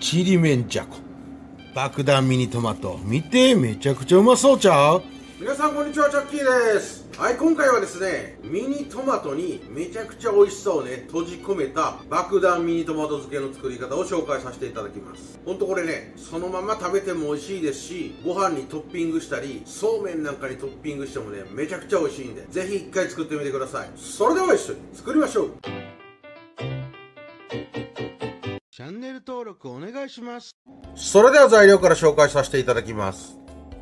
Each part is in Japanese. ちりめんじゃこ、爆弾ミニトマト、見てめちゃくちゃうまそうちゃう。皆さんこんにちは、チャッキーです。はい、今回はですね、ミニトマトにめちゃくちゃ美味しさをね閉じ込めた爆弾ミニトマト漬けの作り方を紹介させていただきます。ほんとこれね、そのまま食べても美味しいですし、ご飯にトッピングしたりそうめんなんかにトッピングしてもねめちゃくちゃ美味しいんで、ぜひ一回作ってみてください。それでは一緒に作りましょう。チャンネル登録お願いします。それでは材料から紹介させていただきます。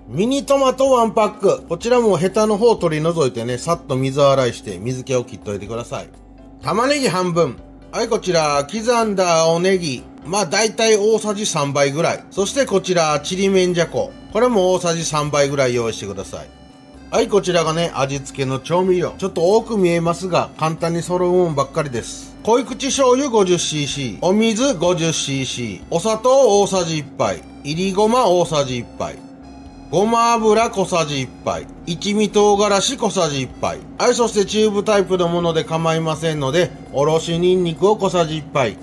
ミニトマト1パック。こちらもヘタの方を取り除いてね、さっと水洗いして水気を切っといてください。玉ねぎ半分。はい、こちら、刻んだ青ネギ。まあ、だいたい大さじ3杯ぐらい。そしてこちら、ちりめんじゃこ。これも大さじ3杯ぐらい用意してください。はい、こちらがね、味付けの調味料。ちょっと多く見えますが、簡単に揃うもんばっかりです。濃口醤油 50cc。お水 50cc。お砂糖大さじ1杯。いりごま大さじ1杯。ごま油小さじ1杯。一味唐辛子小さじ1杯。はい、そしてチューブタイプのもので構いませんので、おろしニンニクを小さじ1杯。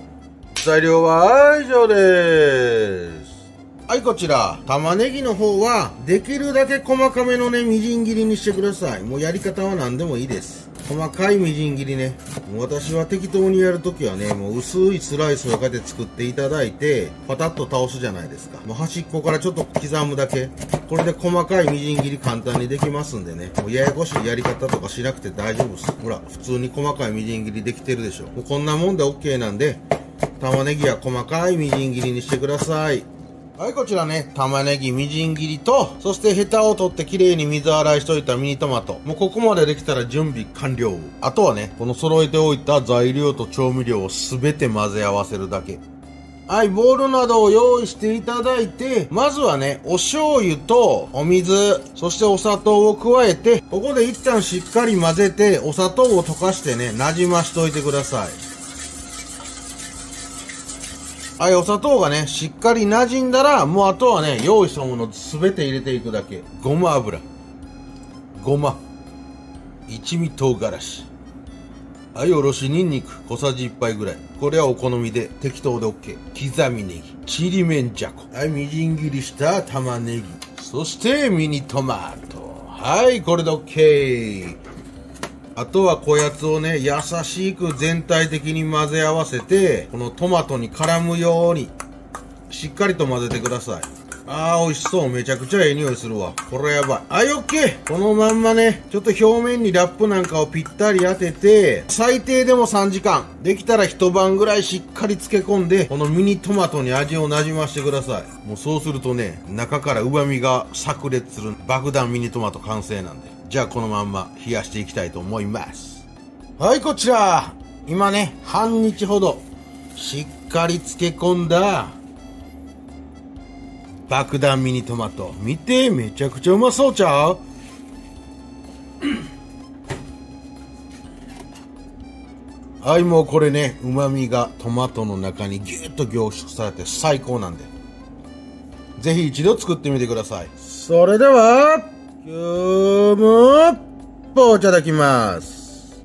材料は以上です。はい、こちら、玉ねぎの方は、できるだけ細かめのね、みじん切りにしてください。もうやり方は何でもいいです。細かいみじん切りね。もう私は適当にやるときはね、もう薄いスライスをかけて作っていただいて、パタッと倒すじゃないですか。もう端っこからちょっと刻むだけ。これで細かいみじん切り簡単にできますんでね。もうややこしいやり方とかしなくて大丈夫です。ほら、普通に細かいみじん切りできてるでしょ。もうこんなもんで OK なんで、玉ねぎは細かいみじん切りにしてください。はい、こちらね、玉ねぎみじん切りと、そしてヘタを取ってきれいに水洗いしといたミニトマト。もうここまでできたら準備完了。あとはね、この揃えておいた材料と調味料をすべて混ぜ合わせるだけ。はい、ボウルなどを用意していただいて、まずはね、お醤油とお水、そしてお砂糖を加えて、ここで一旦しっかり混ぜて、お砂糖を溶かしてね、なじましといてください。はい、お砂糖がね、しっかり馴染んだら、もうあとはね、用意したものすべて入れていくだけ。ごま油。ごま。一味唐辛子。はい、おろしニンニク。小さじ1杯ぐらい。これはお好みで、適当で OK。刻みネギ。ちりめんじゃこ。はい、みじん切りした玉ねぎ。そして、ミニトマト。はい、これで OK。あとはこやつをね、優しく全体的に混ぜ合わせて、このトマトに絡むように、しっかりと混ぜてください。あー、美味しそう。めちゃくちゃええ匂いするわ。これやばい。はい、オッケー。このまんまね、ちょっと表面にラップなんかをぴったり当てて、最低でも3時間。できたら一晩ぐらいしっかり漬け込んで、このミニトマトに味を馴染ましてください。もうそうするとね、中から旨味が炸裂する爆弾ミニトマト完成なんで。じゃあこのまんま冷やしていきたいと思います。はい、こちら今ね、半日ほどしっかり漬け込んだ爆弾ミニトマト、見てめちゃくちゃうまそうちゃう。はい、もうこれね、旨味がトマトの中にギュッと凝縮されて最高なんで、ぜひ一度作ってみてください。それでは今日もいただきます。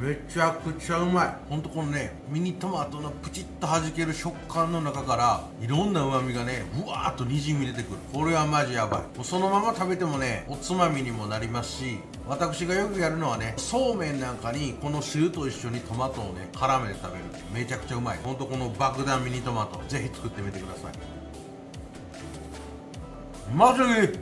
めちゃくちゃうまい。ほんとこのね、ミニトマトのプチッと弾ける食感の中からいろんな旨味がね、うわーっとにじみ出てくる。これはマジやばい。そのまま食べてもね、おつまみにもなりますし、私がよくやるのはね、そうめんなんかにこの汁と一緒にトマトをね絡めて食べる。めちゃくちゃうまい。ほんとこの爆弾ミニトマト、ぜひ作ってみてください。マジで